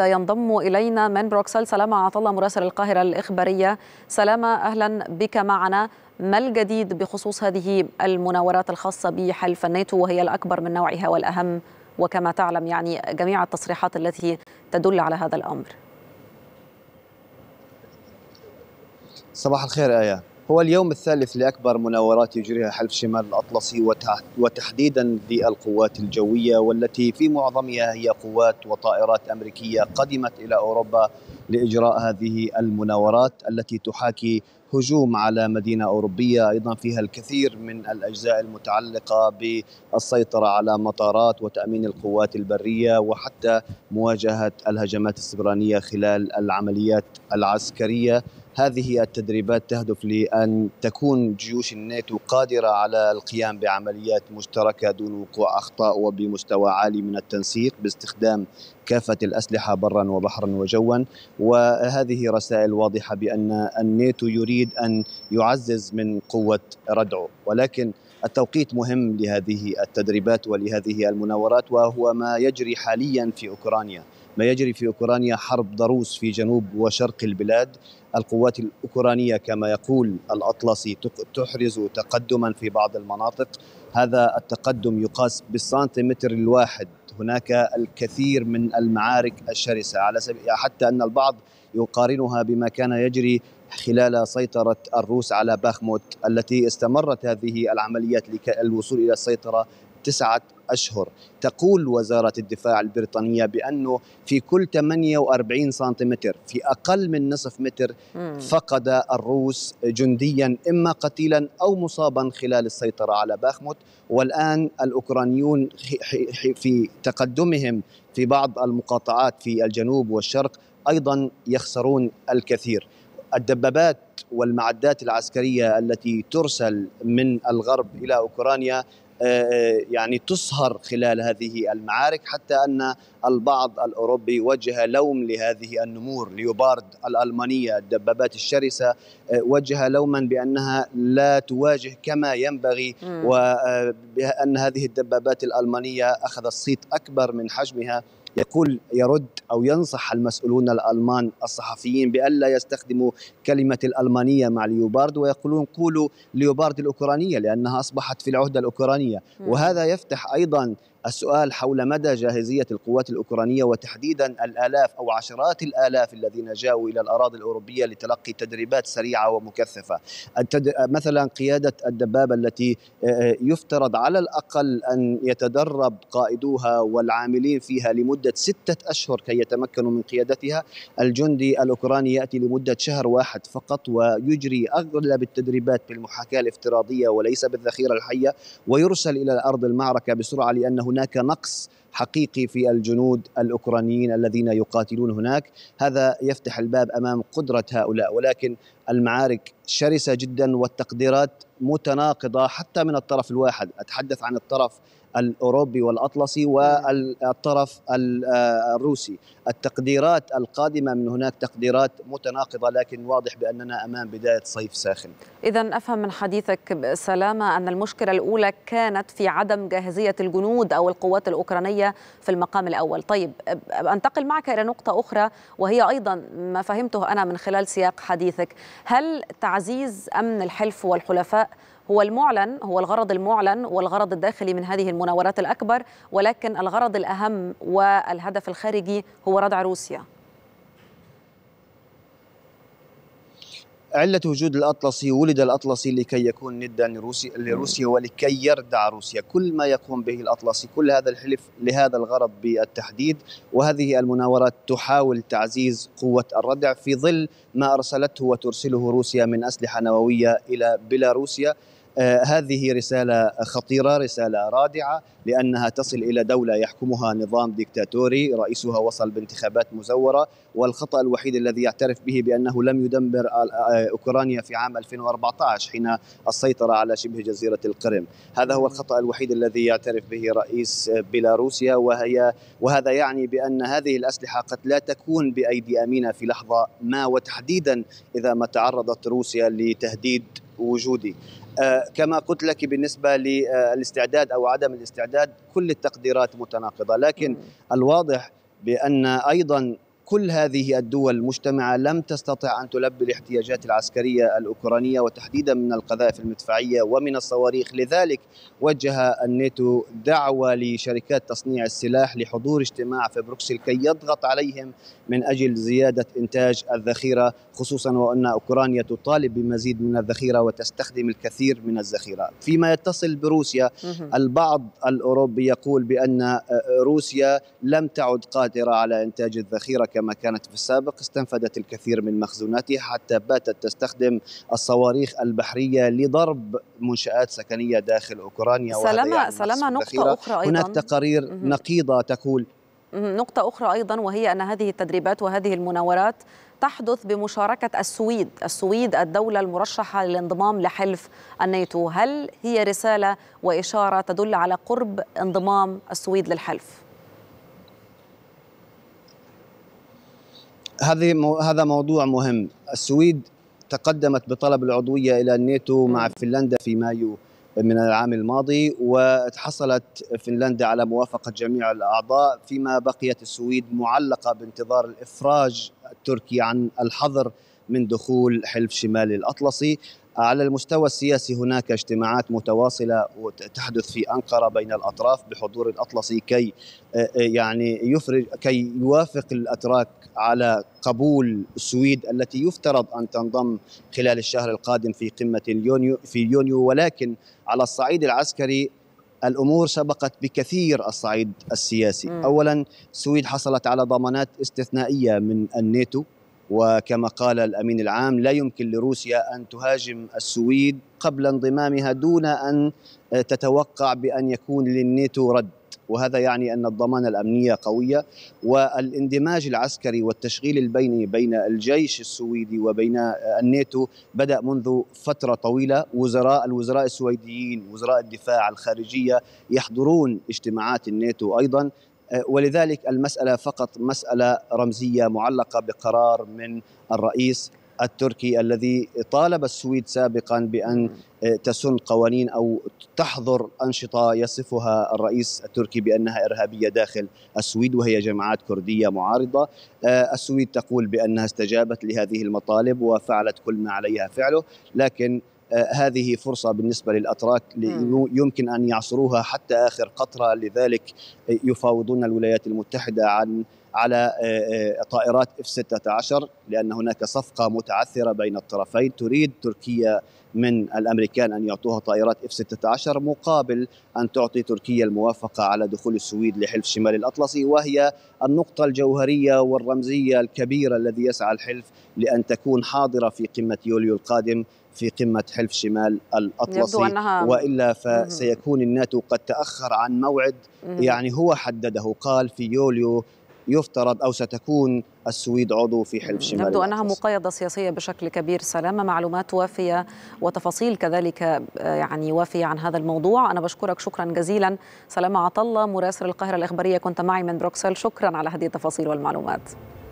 ينضم إلينا من بروكسل سلامة عطاالله مراسل القاهرة الإخبارية. سلامة، أهلا بك معنا. ما الجديد بخصوص هذه المناورات الخاصة بحلف الناتو، وهي الأكبر من نوعها والأهم، وكما تعلم يعني جميع التصريحات التي تدل على هذا الأمر؟ صباح الخير آية. هو اليوم الثالث لأكبر مناورات يجريها حلف شمال الأطلسي، وتحديدا للقوات الجوية، والتي في معظمها هي قوات وطائرات أمريكية قدمت إلى أوروبا لإجراء هذه المناورات التي تحاكي هجوم على مدينة أوروبية، أيضا فيها الكثير من الأجزاء المتعلقة بالسيطرة على مطارات وتأمين القوات البرية، وحتى مواجهة الهجمات السبرانية خلال العمليات العسكرية. هذه التدريبات تهدف لأن تكون جيوش الناتو قادرة على القيام بعمليات مشتركة دون وقوع أخطاء وبمستوى عالي من التنسيق باستخدام كافة الأسلحة برا وبحرا وجوا. وهذه رسائل واضحة بأن الناتو يريد أن يعزز من قوة ردعه، ولكن التوقيت مهم لهذه التدريبات ولهذه المناورات، وهو ما يجري حاليا في أوكرانيا. ما يجري في أوكرانيا حرب ضروس في جنوب وشرق البلاد. القوات الأوكرانية كما يقول الأطلسي تحرز تقدما في بعض المناطق، هذا التقدم يقاس بالسنتيمتر الواحد. هناك الكثير من المعارك الشرسة، على سبيل حتى أن البعض يقارنها بما كان يجري خلال سيطرة الروس على باخموت، التي استمرت هذه العمليات للوصول إلى السيطرة 9 أشهر. تقول وزارة الدفاع البريطانية بأنه في كل 48 سنتيمتر، في أقل من نصف متر، فقد الروس جنديا إما قتيلا أو مصابا خلال السيطرة على باخموت. والآن الأوكرانيون في تقدمهم في بعض المقاطعات في الجنوب والشرق أيضا يخسرون الكثير. الدبابات والمعدات العسكرية التي ترسل من الغرب إلى أوكرانيا يعني تصهر خلال هذه المعارك، حتى أن البعض الأوروبي وجه لوم لهذه النمور. ليوبارد الألمانية، الدبابات الشرسة، وجه لوما بأنها لا تواجه كما ينبغي، وأن هذه الدبابات الألمانية أخذت صيت أكبر من حجمها. يقول يرد أو ينصح المسؤولون الألمان الصحفيين بألا يستخدموا كلمة الألمانية مع ليوبارد، ويقولون قولوا ليوبارد الأوكرانية لأنها أصبحت في العهدة الأوكرانية. وهذا يفتح أيضا السؤال حول مدى جاهزية القوات الأوكرانية، وتحديدا الآلاف أو عشرات الآلاف الذين جاءوا إلى الأراضي الأوروبية لتلقي تدريبات سريعة ومكثفة. مثلا قيادة الدبابة التي يفترض على الأقل أن يتدرب قائدوها والعاملين فيها لمدة 6 أشهر كي يتمكنوا من قيادتها. الجندي الأوكراني يأتي لمدة شهر واحد فقط، ويجري أغلب التدريبات بالمحاكاة الافتراضية وليس بالذخيرة الحية، ويرسل إلى أرض المعركة بسرعة، لأنه هناك نقص حقيقي في الجنود الأوكرانيين الذين يقاتلون هناك. هذا يفتح الباب أمام قدرة هؤلاء، ولكن المعارك شرسة جدا والتقديرات متناقضة حتى من الطرف الواحد. أتحدث عن الطرف الأوروبي والأطلسي والطرف الروسي. التقديرات القادمة من هناك تقديرات متناقضة، لكن واضح بأننا أمام بداية صيف ساخن. إذن أفهم من حديثك سلامة أن المشكلة الأولى كانت في عدم جاهزية الجنود أو القوات الأوكرانية في المقام الأول. طيب، أنتقل معك إلى نقطة أخرى، وهي أيضا ما فهمته أنا من خلال سياق حديثك. هل تعزيز أمن الحلف والحلفاء هو الغرض المعلن والغرض الداخلي من هذه المناورات الأكبر، ولكن الغرض الأهم والهدف الخارجي هو ردع روسيا؟ علة وجود الأطلسي، ولد الأطلسي لكي يكون ندا لروسيا ولكي يردع روسيا. كل ما يقوم به الأطلسي، كل هذا الحلف، لهذا الغرض بالتحديد. وهذه المناورات تحاول تعزيز قوة الردع في ظل ما أرسلته وترسله روسيا من أسلحة نووية إلى بيلاروسيا. هذه رسالة خطيرة، رسالة رادعة، لأنها تصل إلى دولة يحكمها نظام ديكتاتوري، رئيسها وصل بانتخابات مزورة، والخطأ الوحيد الذي يعترف به بأنه لم يدمر أوكرانيا في عام 2014 حين السيطرة على شبه جزيرة القرم. هذا هو الخطأ الوحيد الذي يعترف به رئيس بيلاروسيا، وهذا يعني بأن هذه الأسلحة قد لا تكون بأيدي أمينة في لحظة ما، وتحديدا إذا ما تعرضت روسيا لتهديد وجودي. كما قلت لك بالنسبة للاستعداد أو عدم الاستعداد، كل التقديرات متناقضة، لكن الواضح بأن أيضا كل هذه الدول المجتمعة لم تستطع أن تلبي الاحتياجات العسكرية الأوكرانية وتحديدا من القذائف المدفعية ومن الصواريخ. لذلك وجه الناتو دعوة لشركات تصنيع السلاح لحضور اجتماع في بروكسل كي يضغط عليهم من أجل زيادة إنتاج الذخيرة، خصوصا وأن أوكرانيا تطالب بمزيد من الذخيرة وتستخدم الكثير من الذخيرة. فيما يتصل بروسيا، البعض الأوروبي يقول بأن روسيا لم تعد قادرة على إنتاج الذخيرة كما كانت في السابق، استنفدت الكثير من مخزوناتها حتى باتت تستخدم الصواريخ البحرية لضرب منشآت سكنية داخل أوكرانيا. سلامة نقطة أخرى أيضا، هناك تقارير نقيضة تقول نقطة أخرى أيضا، وهي أن هذه التدريبات وهذه المناورات تحدث بمشاركة السويد الدولة المرشحة للانضمام لحلف الناتو. هل هي رسالة وإشارة تدل على قرب انضمام السويد للحلف؟ هذا موضوع مهم. السويد تقدمت بطلب العضوية إلى الناتو مع فنلندا في مايو من العام الماضي، وحصلت فنلندا على موافقة جميع الأعضاء، فيما بقيت السويد معلقة بانتظار الإفراج التركي عن الحظر من دخول حلف شمال الأطلسي. على المستوى السياسي هناك اجتماعات متواصلة وتحدث في أنقرة بين الأطراف بحضور الأطلسي كي يوافق الأتراك على قبول السويد التي يفترض أن تنضم خلال الشهر القادم في قمة يونيو. ولكن على الصعيد العسكري الأمور سبقت بكثير الصعيد السياسي. أولا، السويد حصلت على ضمانات استثنائية من الناتو، وكما قال الأمين العام لا يمكن لروسيا أن تهاجم السويد قبل انضمامها دون أن تتوقع بأن يكون للناتو رد، وهذا يعني أن الضمانة الأمنية قوية. والاندماج العسكري والتشغيل البيني بين الجيش السويدي وبين الناتو بدأ منذ فترة طويلة. الوزراء السويديين، وزراء الدفاع، الخارجية، يحضرون اجتماعات الناتو أيضا، ولذلك المسألة فقط مسألة رمزية معلقة بقرار من الرئيس التركي الذي طالب السويد سابقا بأن تسن قوانين أو تحظر أنشطة يصفها الرئيس التركي بأنها إرهابية داخل السويد، وهي جماعات كردية معارضة. السويد تقول بأنها استجابت لهذه المطالب وفعلت كل ما عليها فعله، لكن هذه فرصة بالنسبة للأتراك يمكن أن يعصروها حتى آخر قطرة. لذلك يفاوضون الولايات المتحدة على طائرات F-16، لأن هناك صفقة متعثرة بين الطرفين، تريد تركيا من الأمريكان أن يعطوها طائرات F-16 مقابل أن تعطي تركيا الموافقة على دخول السويد لحلف شمال الأطلسي، وهي النقطة الجوهرية والرمزية الكبيرة الذي يسعى الحلف لأن تكون حاضرة في قمة يوليو القادم في قمة حلف شمال الأطلسي. وإلا فسيكون الناتو قد تأخر عن موعد يعني هو حدده، قال في يوليو يفترض أو ستكون السويد عضو في حلف شمال الأطلسي. يبدو أنها مقايضة سياسية بشكل كبير. سلامة، معلومات وافية وتفاصيل كذلك يعني وافية عن هذا الموضوع. أنا بشكرك شكرا جزيلا سلامة عطاالله، مراسل القاهرة الإخبارية، كنت معي من بروكسل. شكرا على هذه التفاصيل والمعلومات.